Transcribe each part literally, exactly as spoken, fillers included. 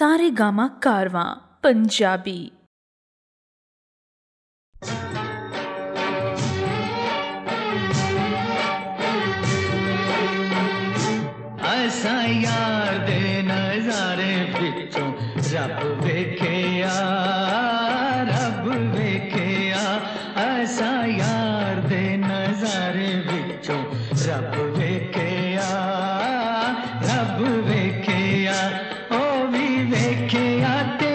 सारेगामा कारवां पंजाबी। आसां यार दे नज़ारे विचों रब वेखिया, रब वेखिया। आसां यार दे नज़ारे विचों रब वेखिया, रब वेखिया। ओ वी वेखिया ते,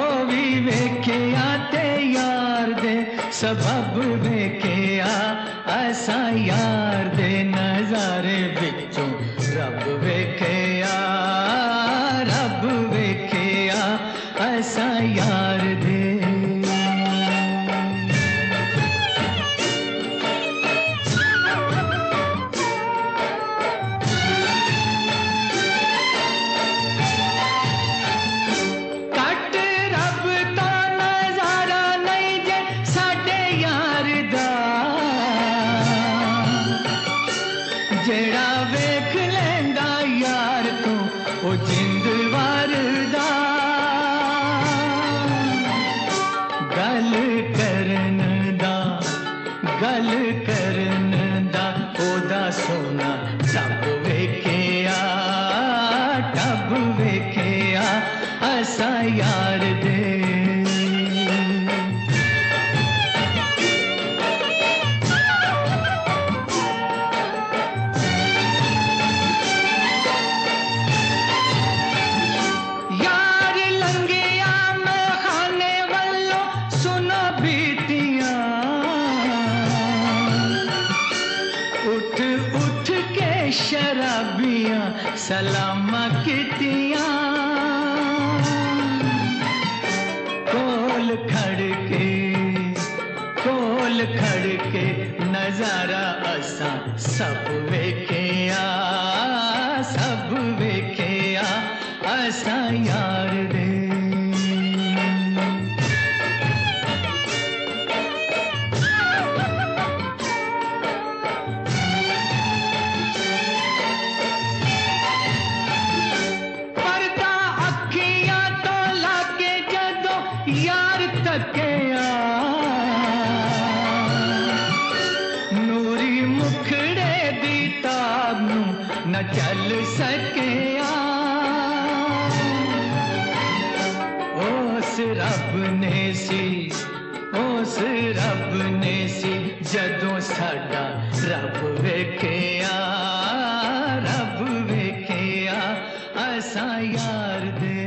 ओ वी वेखिया ते यार दे सबब वेखिया। आसां यार दे नज़ारे विचों रब वेखिया, रब वेखिया। आसां यार दे कट रब दा नज़ारा नहीं जे साडे यार दा, जेड़ा वेख यार तू ओ जिंद वारदा। गल करन दा, गल करन दा ओदा सोना सब वेखिया, टब वेखिया। आसां यार दे उठ उठ के शराबियां सलामा कितिया, कोल खड़ के, कोल खड़ के नजारा असां सब वेखिया, सब वेखिया। आसां यार दे यार तकिया, नूरी मुखड़े दी ताब नूं न चल सकिया। उस रब ने सी, उस रब ने सी जदों साडा रब वेखिया, रब वेखिया। आसां यार दे।